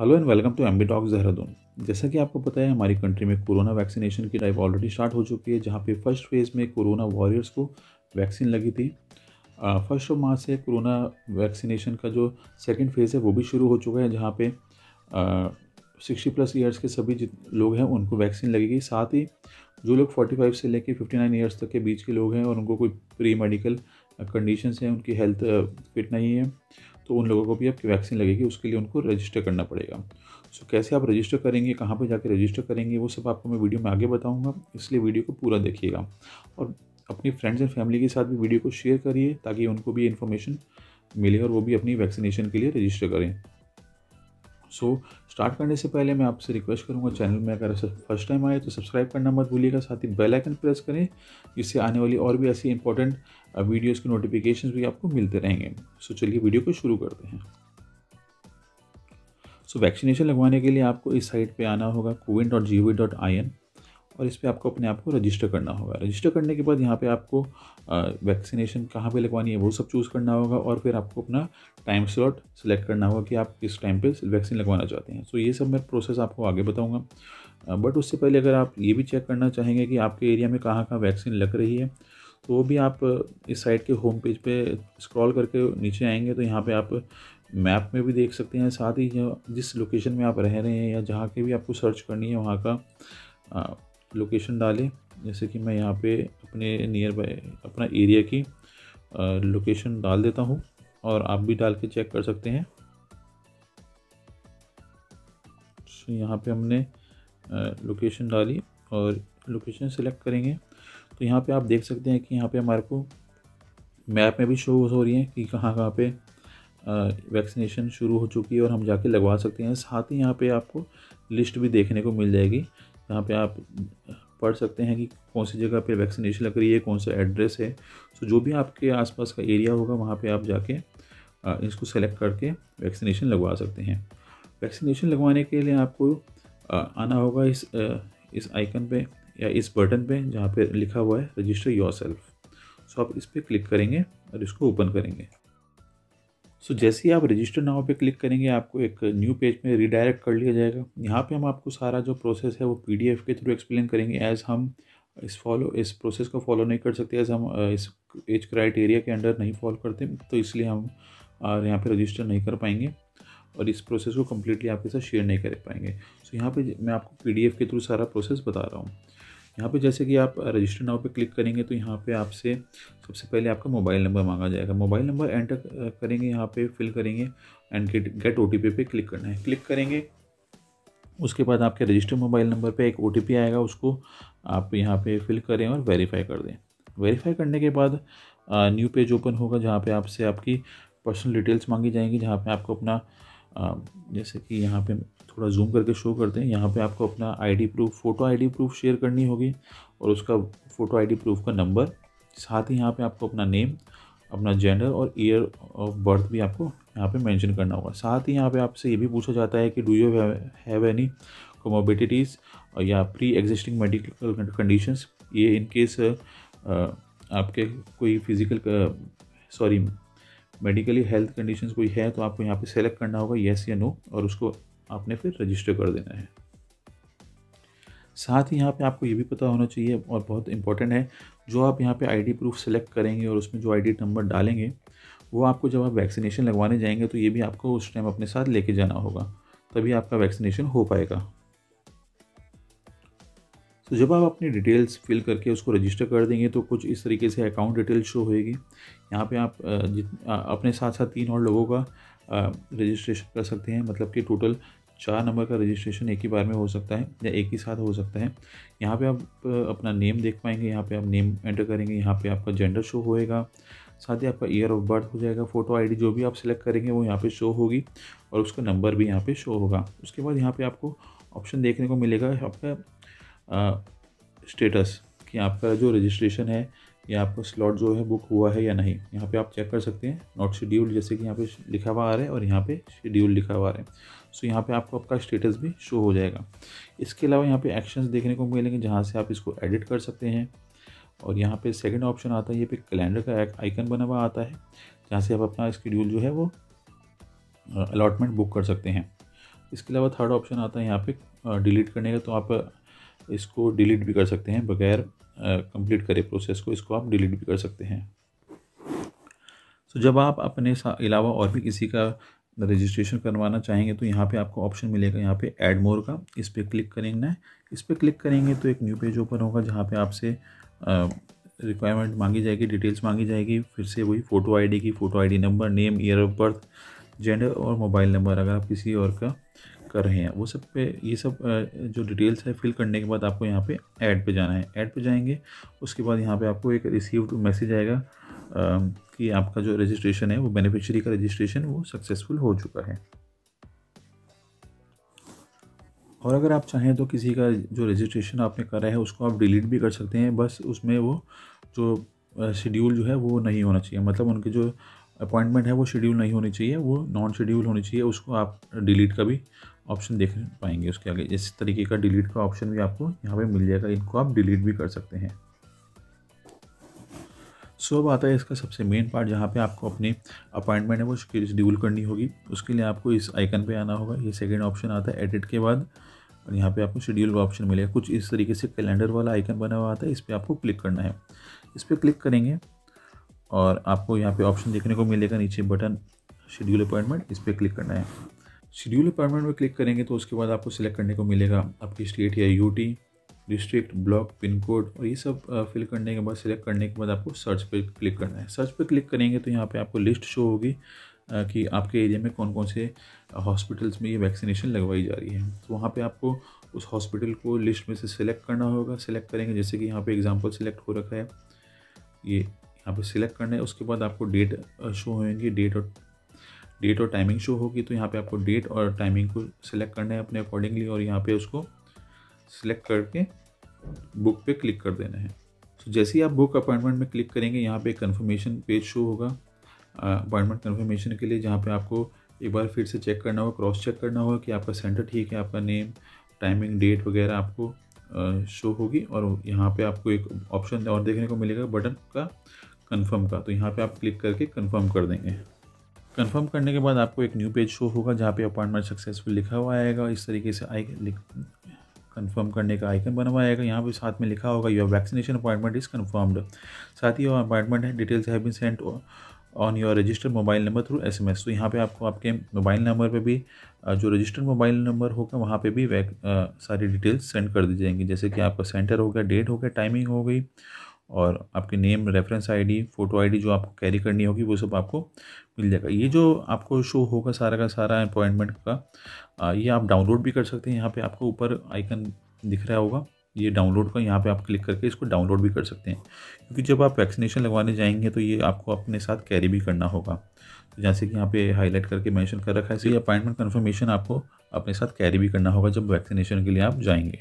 Hello and welcome to एम्बिडॉक Dehradun. जैसा कि आपको पता है, हमारी कंट्री में कोरोना वैक्सीनेशन की ड्राइव ऑलरेडी स्टार्ट हो चुकी है, जहां पे फर्स्ट फेज़ में कोरोना वॉरियर्स को वैक्सीन लगी थी। 1 मार्च से कोरोना वैक्सीनेशन का जो सेकंड फेज़ है वो भी शुरू हो चुका है, जहां पे 60+ ईयर्स के सभी लोग हैं उनको वैक्सीन लगेगी। साथ ही जो लोग 45 से लेकर 59 ईयर्स तक के बीच के लोग हैं और उनको कोई प्री मेडिकल कंडीशंस हैं, उनकी हेल्थ फिट नहीं है, तो उन लोगों को भी आपकी वैक्सीन लगेगी। उसके लिए उनको रजिस्टर करना पड़ेगा। सो कैसे आप रजिस्टर करेंगे, कहाँ पे जाके रजिस्टर करेंगे, वो सब आपको मैं वीडियो में आगे बताऊंगा, इसलिए वीडियो को पूरा देखिएगा और अपनी फ्रेंड्स एंड फैमिली के साथ भी वीडियो को शेयर करिए ताकि उनको भी इन्फॉर्मेशन मिले और वो भी अपनी वैक्सीनेशन के लिए रजिस्टर करें। सो स्टार्ट करने से पहले मैं आपसे रिक्वेस्ट करूंगा, चैनल में अगर फर्स्ट टाइम आए तो सब्सक्राइब करना मत भूलिएगा, साथ ही बेल आइकन प्रेस करें, जिससे आने वाली और भी ऐसी इंपॉर्टेंट वीडियोस के नोटिफिकेशंस भी आपको मिलते रहेंगे। सो चलिए वीडियो को शुरू करते हैं। सो वैक्सीनेशन लगवाने के लिए आपको इस साइट पर आना होगा, cowin.gov.in, और इस पर आपको अपने आप को रजिस्टर करना होगा। रजिस्टर करने के बाद यहाँ पे आपको वैक्सीनेशन कहाँ पे लगवानी है वो सब चूज़ करना होगा और फिर आपको अपना टाइम स्लॉट सेलेक्ट करना होगा कि आप किस टाइम पे वैक्सीन लगवाना चाहते हैं। सो ये सब मैं प्रोसेस आपको आगे बताऊँगा, बट उससे पहले अगर आप ये भी चेक करना चाहेंगे कि आपके एरिया में कहाँ कहाँ वैक्सीन लग रही है, तो वो भी आप इस साइट के होम पेज पर स्क्रॉल करके नीचे आएँगे तो यहाँ पर आप मैप में भी देख सकते हैं। साथ ही जिस लोकेशन में आप रह रहे हैं या जहाँ की भी आपको सर्च करनी है वहाँ का लोकेशन डालें। जैसे कि मैं यहाँ पे अपने नियर बाय अपना एरिया की लोकेशन डाल देता हूँ और आप भी डाल के चेक कर सकते हैं। तो यहाँ पे हमने लोकेशन डाली और लोकेशन सेलेक्ट करेंगे तो यहाँ पे आप देख सकते हैं कि यहाँ पे हमारे को मैप में भी शो हो रही है कि कहाँ कहाँ पे वैक्सीनेशन शुरू हो चुकी है और हम जाके लगवा सकते हैं। साथ ही यहाँ पे आपको लिस्ट भी देखने को मिल जाएगी, यहाँ पे आप पढ़ सकते हैं कि कौन सी जगह पे वैक्सीनेशन लग रही है, कौन सा एड्रेस है। सो जो भी आपके आसपास का एरिया होगा वहाँ पे आप जाके इसको सेलेक्ट करके वैक्सीनेशन लगवा सकते हैं। वैक्सीनेशन लगवाने के लिए आपको आना होगा इस आइकन पे या इस बटन पे जहाँ पे लिखा हुआ है रजिस्टर योरसेल्फ। सो आप इस पर क्लिक करेंगे और इसको ओपन करेंगे। सो जैसे ही आप रजिस्टर नाउ पे क्लिक करेंगे आपको एक न्यू पेज में रिडायरेक्ट कर लिया जाएगा। यहाँ पे हम आपको सारा जो प्रोसेस है वो पीडीएफ के थ्रू एक्सप्लेन करेंगे, एज़ हम इस प्रोसेस को फॉलो नहीं कर सकते, एज़ हम इस एज क्राइटेरिया के अंडर नहीं फॉलो करते, तो इसलिए हम यहाँ पे रजिस्टर नहीं कर पाएंगे और इस प्रोसेस को कम्प्लीटली आपके साथ शेयर नहीं कर पाएंगे। सो यहाँ पर मैं आपको पीडीएफ के थ्रू सारा प्रोसेस बता रहा हूँ। यहाँ पे जैसे कि आप रजिस्टर नाउ पे क्लिक करेंगे तो यहाँ पे आपसे सबसे पहले आपका मोबाइल नंबर मांगा जाएगा। मोबाइल नंबर एंटर करेंगे, यहाँ पे फिल करेंगे एंड गेट ओटीपी पे क्लिक करना है। क्लिक करेंगे उसके बाद आपके रजिस्टर मोबाइल नंबर पे एक ओटीपी आएगा, उसको आप यहाँ पे फिल करें और वेरीफाई कर दें। वेरीफाई करने के बाद न्यू पेज ओपन होगा जहाँ पर आपसे आपकी पर्सनल डिटेल्स मांगी जाएंगी, जहाँ पर आपको अपना जैसे कि यहाँ पे थोड़ा जूम करके शो करते हैं, यहाँ पे आपको अपना ID proof, photo ID proof share करनी होगी और उसका फ़ोटो आईडी प्रूफ का नंबर। साथ ही यहाँ पे आपको अपना नेम, अपना जेंडर और ईयर ऑफ बर्थ भी आपको यहाँ पे मेंशन करना होगा। साथ ही यहाँ पे आपसे ये भी पूछा जाता है कि do you have any comorbidities या प्री एग्जिस्टिंग मेडिकल कंडीशंस। ये इन केस आपके कोई मेडिकली हेल्थ कंडीशंस कोई है तो आपको यहाँ पे सेलेक्ट करना होगा येस या नो और उसको आपने फिर रजिस्टर कर देना है। साथ ही यहाँ पे आपको ये भी पता होना चाहिए और बहुत इंपॉर्टेंट है, जो आप यहाँ पे आईडी प्रूफ सेलेक्ट करेंगे और उसमें जो आईडी नंबर डालेंगे वो आपको जब आप वैक्सीनेशन लगवाने जाएंगे तो ये भी आपको उस टाइम अपने साथ लेके जाना होगा, तभी आपका वैक्सीनेशन हो पाएगा। तो जब आप अपनी डिटेल्स फिल करके उसको रजिस्टर कर देंगे तो कुछ इस तरीके से अकाउंट डिटेल शो होएगी। यहाँ पे आप अपने साथ साथ 3 और लोगों का रजिस्ट्रेशन कर सकते हैं, मतलब कि टोटल 4 नंबर का रजिस्ट्रेशन एक ही बार में हो सकता है या एक ही साथ हो सकता है। यहाँ पे आप अपना नेम देख पाएंगे, यहाँ पे आप नेम एंटर करेंगे, यहाँ पे आपका जेंडर शो होएगा, साथ ही आपका ईयर ऑफ बर्थ हो जाएगा, फ़ोटो आईडी जो भी आप सिलेक्ट करेंगे वो यहाँ पे शो होगी और उसका नंबर भी यहाँ पे शो होगा। उसके बाद यहाँ पे आपको ऑप्शन देखने को मिलेगा आपका स्टेटस कि आपका जो रजिस्ट्रेशन है या आपका स्लॉट जो है बुक हुआ है या नहीं। यहाँ पे आप चेक कर सकते हैं नॉट शेड्यूल्ड, जैसे कि यहाँ पे लिखा हुआ आ रहा है और यहाँ पे शेड्यूल लिखा हुआ आ रहा है। सो यहाँ पे आपको आपका स्टेटस भी शो हो जाएगा। इसके अलावा यहाँ पे एक्शंस देखने को मिलेंगे जहाँ से आप इसको एडिट कर सकते हैं और यहाँ पे सेकेंड ऑप्शन आता है, ये पे कैलेंडर का आइकन बना हुआ आता है जहाँ से आप अपना स्केड्यूल जो है वो अलॉटमेंट बुक कर सकते हैं। इसके अलावा थर्ड ऑप्शन आता है यहाँ पे डिलीट करने का, तो आप इसको डिलीट भी कर सकते हैं बगैर कंप्लीट करे प्रोसेस को, इसको आप डिलीट भी कर सकते हैं। तो जब आप अपने अलावा और भी किसी का रजिस्ट्रेशन करवाना चाहेंगे तो यहाँ पे आपको ऑप्शन मिलेगा यहाँ पे ऐड मोर का, इस पर क्लिक करना है। इस पर क्लिक करेंगे तो एक न्यू पेज ओपन होगा जहाँ पे आपसे रिक्वायरमेंट मांगी जाएगी, डिटेल्स मांगी जाएगी, फिर से वही फ़ोटो आईडी की, photo ID number, name, year of birth, gender और मोबाइल नंबर अगर आप किसी और का कर रहे हैं, वो सब पे ये सब जो डिटेल्स है फिल करने के बाद आपको यहाँ पे ऐड पे जाना है। ऐड पे जाएंगे उसके बाद यहाँ पे आपको एक रिसीव्ड मैसेज आएगा कि आपका जो रजिस्ट्रेशन है वो बेनिफिशियरी का रजिस्ट्रेशन वो सक्सेसफुल हो चुका है। और अगर आप चाहें तो किसी का जो रजिस्ट्रेशन आपने करा है उसको आप डिलीट भी कर सकते हैं, बस उसमें वो जो शेड्यूल जो है वो नहीं होना चाहिए, मतलब उनके जो अपॉइंटमेंट है वो शेड्यूल नहीं होनी चाहिए, वो नॉन शेड्यूल होनी चाहिए। उसको आप डिलीट का भी ऑप्शन देख पाएंगे उसके आगे, इस तरीके का डिलीट का ऑप्शन भी आपको यहाँ पे मिल जाएगा, इनको आप डिलीट भी कर सकते हैं। सो अब आता है इसका सबसे मेन पार्ट जहाँ पे आपको अपनी अपॉइंटमेंट है वो शेड्यूल करनी होगी। उसके लिए आपको इस आइकन पे आना होगा, ये सेकंड ऑप्शन आता है एडिट के बाद, और यहाँ पे आपको शेड्यूल का ऑप्शन मिलेगा। कुछ इस तरीके से कैलेंडर वाला आइकन बना हुआ आता है, इस पर आपको क्लिक करना है। इस पर क्लिक करेंगे और आपको यहाँ पे ऑप्शन देखने को मिलेगा नीचे बटन शेड्यूल अपॉइंटमेंट, इस पर क्लिक करना है। शेड्यूल अपॉइंटमेंट में क्लिक करेंगे तो उसके बाद आपको सिलेक्ट करने को मिलेगा आपकी स्टेट या UT, district, block, pin code, और ये सब फिल करने के बाद सिलेक्ट करने के बाद आपको सर्च पे क्लिक करना है। सर्च पे क्लिक करेंगे तो यहाँ पे आपको लिस्ट शो होगी कि आपके एरिया में कौन कौन से हॉस्पिटल्स में ये वैक्सीनेशन लगवाई जा रही है। तो वहाँ पे आपको उस हॉस्पिटल को लिस्ट में से सिलेक्ट करना होगा। सिलेक्ट करेंगे, जैसे कि यहाँ पर एग्जाम्पल सिलेक्ट हो रखा है, ये यहाँ पर सिलेक्ट करना है। उसके बाद आपको डेट शो होंगी, डेट और टाइमिंग शो होगी, तो यहाँ पर आपको डेट और टाइमिंग को सिलेक्ट करना है अपने अकॉर्डिंगली, और यहाँ पर उसको सिलेक्ट करके बुक पे क्लिक कर देना है। तो जैसे ही आप बुक अपॉइंटमेंट में क्लिक करेंगे यहाँ पे कंफर्मेशन पेज शो होगा अपॉइंटमेंट कंफर्मेशन के लिए, जहाँ पे आपको एक बार फिर से चेक करना होगा, क्रॉस चेक करना होगा कि आपका सेंटर ठीक है, आपका नेम, टाइमिंग, डेट वगैरह आपको शो होगी। और यहाँ पे आपको एक ऑप्शन और देखने को मिलेगा बटन का कन्फर्म का, तो यहाँ पर आप क्लिक करके कन्फर्म कर देंगे। कंफर्म करने के बाद आपको एक न्यू पेज शो होगा जहाँ पर अपॉइंटमेंट सक्सेसफुल लिखा हुआ आएगा। इस तरीके से कंफर्म करने का आइकन बना हुआ आएगा, यहाँ पे साथ में लिखा होगा your vaccination appointment is confirmed. साथ ही योर अपॉइंटमेंट है details have been sent on your registered mobile number through SMS. तो यहाँ पे आपको आपके मोबाइल नंबर पे भी जो रजिस्टर्ड मोबाइल नंबर होगा वहाँ पे भी सारी डिटेल्स सेंड कर दी जाएंगी, जैसे कि आपका सेंटर हो गया, डेट हो गया, टाइमिंग हो गई, और आपके name, reference ID, photo ID जो आपको कैरी करनी होगी वो सब आपको मिल जाएगा। ये जो आपको शो होगा सारा का सारा अपॉइंटमेंट का, ये आप डाउनलोड भी कर सकते हैं। यहाँ पे आपको ऊपर आइकन दिख रहा होगा ये डाउनलोड का, यहाँ पे आप क्लिक करके इसको डाउनलोड भी कर सकते हैं, क्योंकि जब आप वैक्सीनेशन लगवाने जाएंगे तो ये आपको अपने साथ कैरी भी करना होगा। तो जैसे कि यहाँ पे हाईलाइट करके मेंशन कर रखा है, तो ये अपॉइंटमेंट कन्फर्मेशन आपको अपने साथ कैरी भी करना होगा जब वैक्सीनेशन के लिए आप जाएंगे।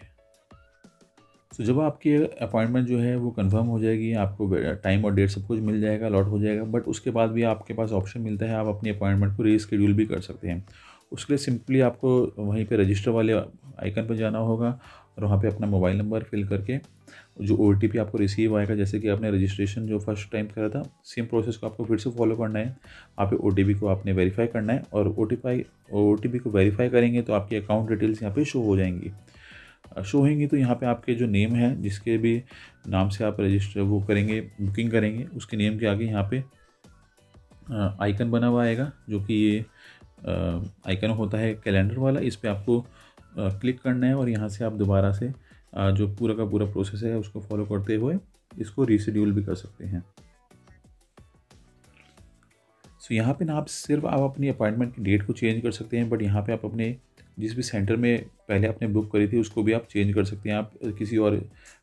तो जब आपकी अपॉइंटमेंट जो है वो कंफर्म हो जाएगी, आपको टाइम और डेट सब कुछ मिल जाएगा, अलॉट हो जाएगा, बट उसके बाद भी आपके पास ऑप्शन मिलता है आप अपनी अपॉइंटमेंट को रीस्केड्यूल भी कर सकते हैं। उसके लिए सिंपली आपको वहीं पे रजिस्टर वाले आइकन पर जाना होगा और वहाँ पे अपना मोबाइल नंबर फिल करके जो ओटीपी आपको रिसीव आएगा, जैसे कि आपने रजिस्ट्रेशन जो फर्स्ट टाइम करा था सेम प्रोसेस को आपको फिर से फॉलो करना है। आप ओटीपी को आपने वेरीफाई करना है, और ओटीपी को वेरीफाई करेंगे तो आपकी अकाउंट डिटेल्स यहाँ पर शो हो जाएंगी। शो होंगी तो यहाँ पे आपके जो नेम है, जिसके भी नाम से आप रजिस्टर वो करेंगे, बुकिंग करेंगे, उसके नेम के आगे यहाँ पे आइकन बना हुआ आएगा जो कि ये आइकन होता है कैलेंडर वाला। इस पे आपको क्लिक करना है और यहाँ से आप दोबारा से जो पूरा का पूरा प्रोसेस है उसको फॉलो करते हुए इसको रीशेड्यूल भी कर सकते हैं। सो यहाँ पे ना आप सिर्फ आप अपनी अपॉइंटमेंट की डेट को चेंज कर सकते हैं, बट यहाँ पे आप अपने जिस भी सेंटर में पहले आपने बुक करी थी उसको भी आप चेंज कर सकते हैं। आप किसी और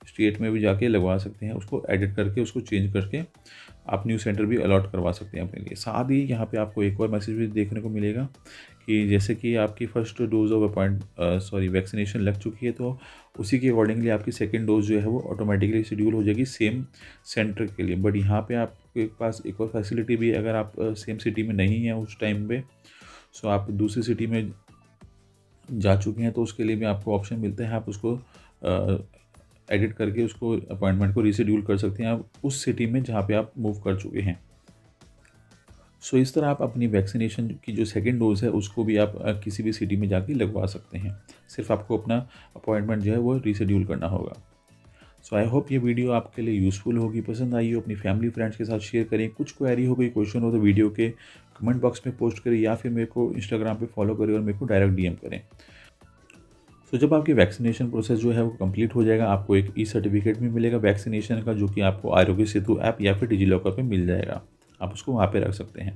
स्टेट में भी जाके लगवा सकते हैं, उसको एडिट करके उसको चेंज करके आप न्यू सेंटर भी अलॉट करवा सकते हैं अपने लिए। साथ ही यहाँ पे आपको एक और मैसेज भी देखने को मिलेगा कि जैसे कि आपकी फर्स्ट डोज ऑफ वैक्सीनेशन लग चुकी है, तो उसी के अकॉर्डिंगली आपकी सेकेंड डोज जो है वो ऑटोमेटिकली शेड्यूल हो जाएगी सेम सेंटर के लिए। बट यहाँ पर आपके पास एक और फैसिलिटी भी है, अगर आप सेम सिटी में नहीं हैं उस टाइम पर, सो आप दूसरी सिटी में जा चुके हैं तो उसके लिए भी आपको ऑप्शन मिलता है। आप उसको एडिट करके उसको अपॉइंटमेंट को रीशेड्यूल कर सकते हैं आप उस सिटी में जहाँ पे आप मूव कर चुके हैं। सो इस तरह आप अपनी वैक्सीनेशन की जो सेकेंड डोज़ है उसको भी आप किसी भी सिटी में जाके लगवा सकते हैं। सिर्फ आपको अपना अपॉइंटमेंट जो है वो रीशेड्यूल करना होगा। सो आई होप ये वीडियो आपके लिए यूज़फुल होगी, पसंद आई हो अपनी फैमिली फ्रेंड्स के साथ शेयर करें। कुछ क्वेरी हो, कोई क्वेश्चन हो तो वीडियो के कमेंट बॉक्स में पोस्ट करें या फिर मेरे को इंस्टाग्राम पे फॉलो करें और मेरे को डायरेक्ट डीएम करें। सो जब आपकी वैक्सीनेशन प्रोसेस जो है वो कंप्लीट हो जाएगा, आपको एक ई सर्टिफिकेट भी मिलेगा वैक्सीनेशन का, जो कि आपको आरोग्य सेतु ऐप या फिर डिजीलॉकर पर मिल जाएगा। आप उसको वहाँ पर रख सकते हैं।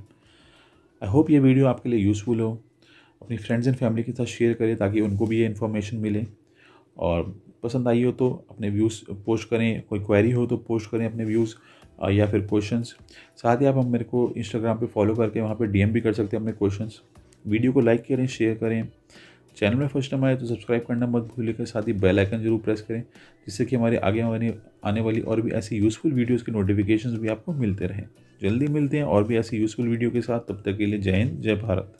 आई होप ये वीडियो आपके लिए यूज़फुल हो, अपनी फ्रेंड्स एंड फैमिली के साथ शेयर करें ताकि उनको भी ये इन्फॉर्मेशन मिले। और पसंद आई हो तो अपने व्यूज़ पोस्ट करें, कोई क्वेरी हो तो पोस्ट करें अपने व्यूज़ या फिर क्वेश्चंस। साथ ही आप मेरे को इंस्टाग्राम पे फॉलो करके वहाँ पे डीएम भी कर सकते हैं अपने क्वेश्चंस। वीडियो को लाइक करें, शेयर करें। चैनल में फर्स्ट टाइम आए तो सब्सक्राइब करना मत भूलिएगा, साथ ही बेल आइकन जरूर प्रेस करें जिससे कि हमारे आगे आने वाली और भी ऐसी यूज़फुल वीडियोज़ की नोटिफिकेशन भी आपको मिलते रहें। जल्दी मिलते हैं और भी ऐसी यूज़फुल वीडियो के साथ, तब तक के लिए जय हिंद, जय भारत।